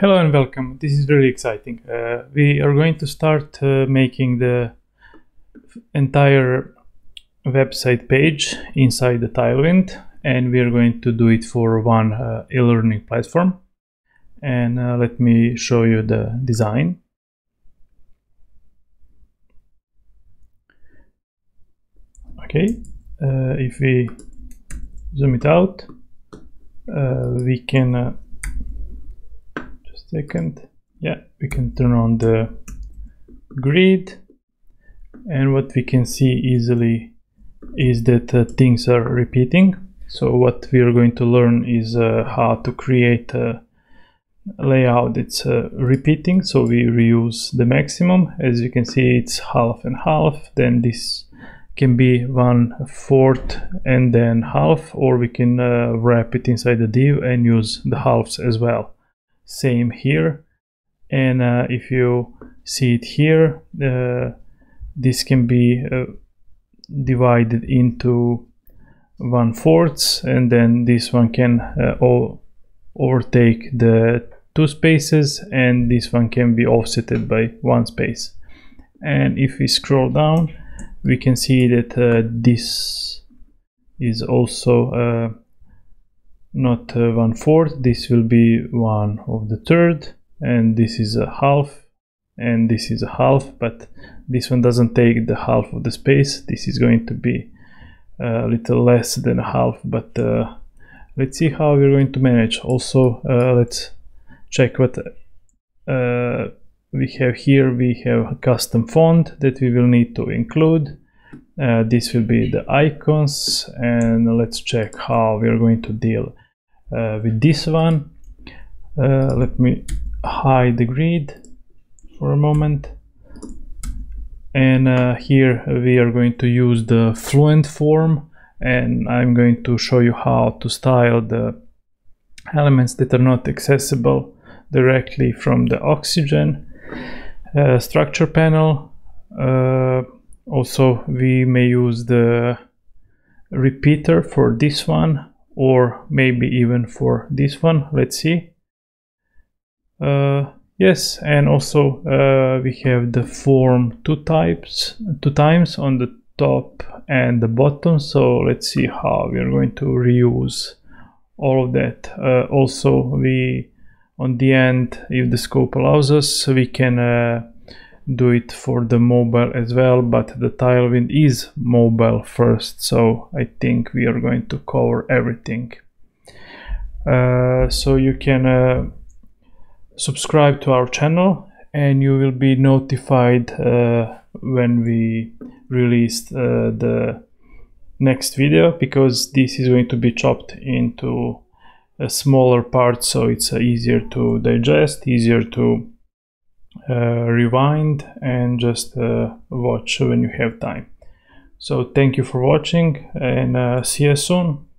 Hello and welcome. This is really exciting. We are going to start making the entire website page inside the Tailwind, and we are going to do it for one e-learning platform. And let me show you the design. Okay, if we zoom it out, we can we can turn on the grid, and what we can see easily is that things are repeating. So what we are going to learn is how to create a layout that's repeating, so we reuse the maximum. As you can see, it's half and half, then this can be 1/4 and then half, or we can wrap it inside the div and use the halves as well. Same here. And if you see it here, this can be divided into 1/4, and then this one can overtake the two spaces, and this one can be offsetted by one space. And if we scroll down, we can see that this is also not 1/4, this will be 1/3, and this is a half, and this is a half, but this one doesn't take the half of the space. This is going to be a little less than a half, but let's see how we're going to manage. Also, let's check what we have here. We have a custom font that we will need to include. This will be the icons, and let's check how we are going to deal with this one. Let me hide the grid for a moment, and here we are going to use the Fluent form, and I'm going to show you how to style the elements that are not accessible directly from the Oxygen structure panel. Also, we may use the repeater for this one, or maybe even for this one. Let's see. Yes, and also we have the form two times on the top and the bottom. So let's see how we are going to reuse all of that. Also, we on the end, if the scope allows us, we can do it for the mobile as well, but the Tailwind is mobile first, so I think we are going to cover everything. So you can subscribe to our channel, and you will be notified when we release the next video, because this is going to be chopped into a smaller part, so it's easier to digest, easier to rewind, and just watch when you have time. So thank you for watching, and see you soon.